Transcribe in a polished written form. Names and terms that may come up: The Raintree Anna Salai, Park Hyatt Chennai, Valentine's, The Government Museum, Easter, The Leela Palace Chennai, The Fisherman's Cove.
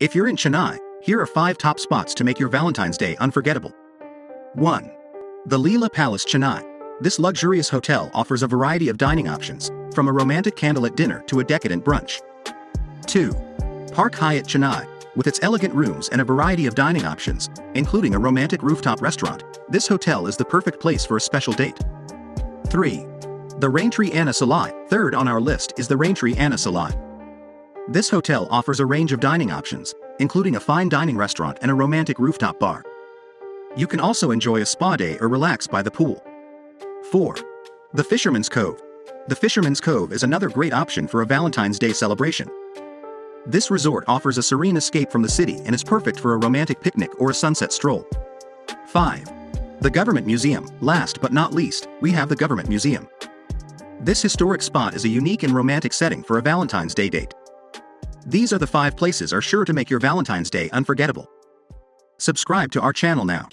If you're in Chennai, here are 5 top spots to make your Valentine's Day unforgettable. 1. The Leela Palace Chennai. This luxurious hotel offers a variety of dining options, from a romantic candlelit dinner to a decadent brunch. 2. Park Hyatt Chennai. With its elegant rooms and a variety of dining options, including a romantic rooftop restaurant, this hotel is the perfect place for a special date. 3. The Raintree Anna Salai. Third on our list is the Raintree Anna Salai. This hotel offers a range of dining options, including a fine dining restaurant and a romantic rooftop bar. You can also enjoy a spa day or relax by the pool. 4. The Fisherman's Cove. The Fisherman's Cove is another great option for a Valentine's Day celebration. This resort offers a serene escape from the city and is perfect for a romantic picnic or a sunset stroll. 5. The Government Museum. Last but not least, we have the Government Museum. This historic spot is a unique and romantic setting for a Valentine's Day date. These are the 5 places are sure to make your Valentine's Day unforgettable. Subscribe to our channel now.